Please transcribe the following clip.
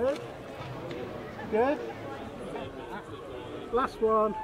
Good. Good. Last one.